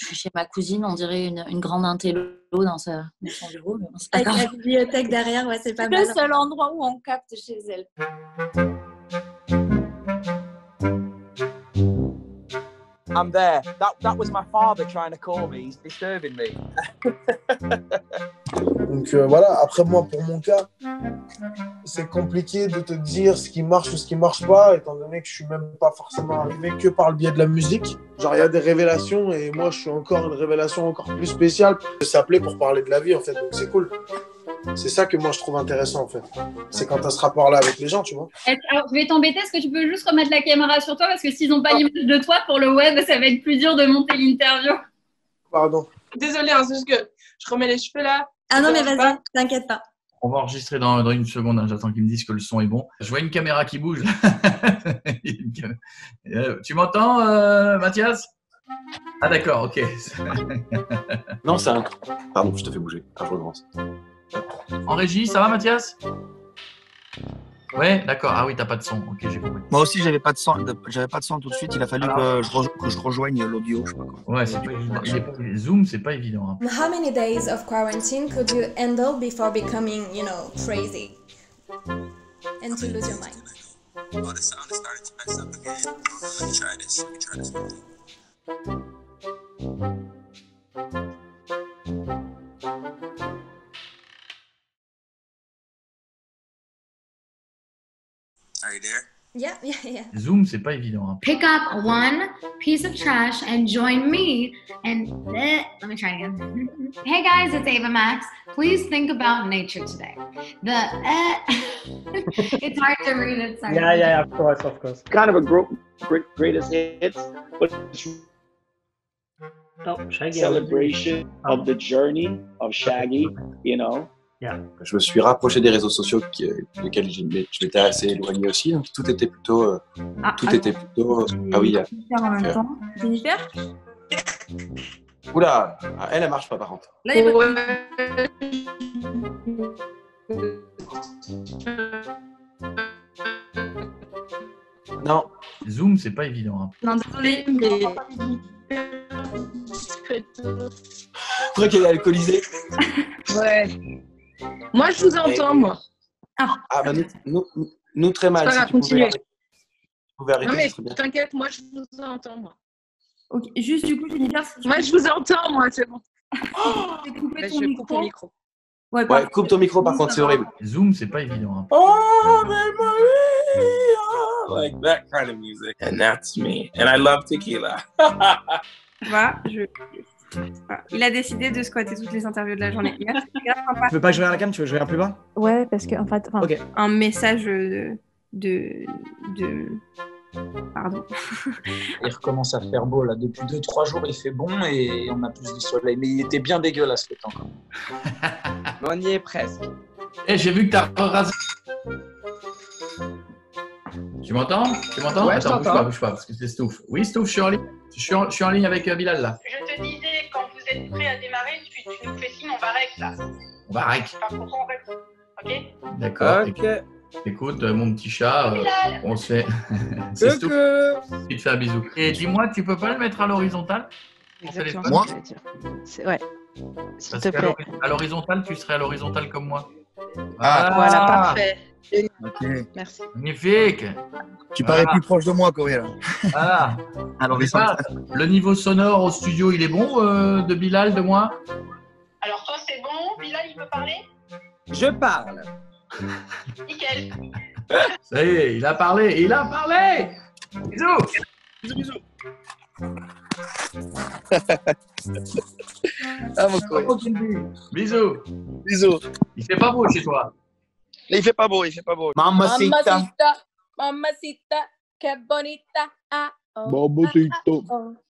Je suis chez ma cousine, on dirait une grande intello dans son bureau. Mais c'est pas grave. Avec la bibliothèque derrière, ouais, c'est pas mal. Le seul endroit où on capte chez elle. I'm there. That was my father trying to call me. He's disturbing me. Donc voilà, après moi, pour mon cas, c'est compliqué de te dire ce qui marche ou ce qui marche pas, étant donné que je suis même pas forcément arrivé que par le biais de la musique. Genre, il y a des révélations et moi, je suis encore une révélation encore plus spéciale. Ça s'appelait pour parler de la vie, en fait, donc c'est cool. C'est ça que moi, je trouve intéressant, en fait. C'est quand t'as ce rapport-là avec les gens, tu vois. Alors, je vais t'embêter, est-ce que tu peux juste remettre la caméra sur toi? Parce que s'ils n'ont pas l'image de toi pour le web, ça va être plus dur de monter l'interview. Pardon. Désolée, hein, c'est juste que je remets les cheveux là. Ah non, mais vas-y, t'inquiète pas. On va enregistrer dans une seconde, hein, j'attends qu'ils me disent que le son est bon. Je vois une caméra qui bouge. Tu m'entends, Mathias? Ah d'accord, ok. Non, c'est un... Pardon, je te fais bouger. Ah, je recommence. En régie, ça va, Mathias? Ouais, d'accord. Ah oui, t'as pas de son. Ok, j'ai compris. Moi aussi, j'avais pas de son tout de suite. Il a fallu que je rejoigne l'audio. Je sais pas quoi. Ouais, c'est pas évident. Zoom, c'est pas évident. Hein. How many days of quarantine could you handle before becoming, you know, crazy and to lose your mind? Oh, the sound is starting to mess up again. Let me try this. Let me try this one thing. Are you there? Yeah. Zoom, c'est pas évident. Hein. Pick up one piece of trash and join me and... Let me try again. Hey guys, it's Ava Max. Please think about nature today. It's hard to read it. Sorry. Yeah, of course. Kind of a greatest hits, but Shaggy. Celebration of the journey of Shaggy, you know. Yeah. Je me suis rapproché des réseaux sociaux desquels je m'étais assez éloigné aussi, donc tout était plutôt... Jenifer. Oula, elle marche pas par contre. Là, il peut... Non. Zoom, c'est pas évident. Hein. Non, désolé, mais... Je crois qu'elle est alcoolisée. Ouais. Moi, je vous entends, moi. Ah bah, nous très mal. Ça va continuer. Non, mais t'inquiète, moi, je vous entends, moi. Ok, juste du coup, Jenifer. Moi, je vous entends, moi, c'est bon. Je vais couper ton micro. Ouais, coupe ton micro, par contre, c'est horrible. Zoom, c'est pas évident. Hein. Oh, mais Maria! Like that kind of music. And that's me. And I love tequila. Voilà, il a décidé de squatter toutes les interviews de la journée. Merci, sympa. Tu veux pas jouer à la cam? Tu veux jouer à plus bas? Ouais, parce que en fait, okay. Un message Pardon. Il recommence à faire beau là. Depuis 2-3 jours, il fait bon et on a plus de soleil. Mais il était bien dégueulasse le temps. On y est presque. Eh, hey, j'ai vu que t'as rasé. Tu m'entends? Ouais, attends, bouge pas, parce que c'est Stouff. Oui, Stouff, je suis en ligne avec Bilal là. Je te disais, quand vous êtes prêt à démarrer, tu nous fais signe, on va rec là. On va rec. Par contre, on rec. Ok? D'accord. Ok. Écoute, mon petit chat, on se fait. C'est Stouff. Il te fait un bisou. Et dis-moi, tu peux pas le mettre à l'horizontale? Exactement. Moi? Ouais. S'il te plaît. À l'horizontale, tu serais à l'horizontale comme moi. Ah. Voilà, parfait. Okay. Merci. Magnifique. Tu parais plus proche de moi, Corée. Voilà. Alors, le niveau sonore au studio, il est bon de Bilal, de moi? Alors toi, c'est bon. Bilal, il peut parler? Je parle. Nickel. Ça y est, il a parlé. Bisous. Ah, mon Corée. Bisous. Il fait pas beau chez toi. Il fait pas beau. Mamacita, que bonita. Ah, oh, Mamacita.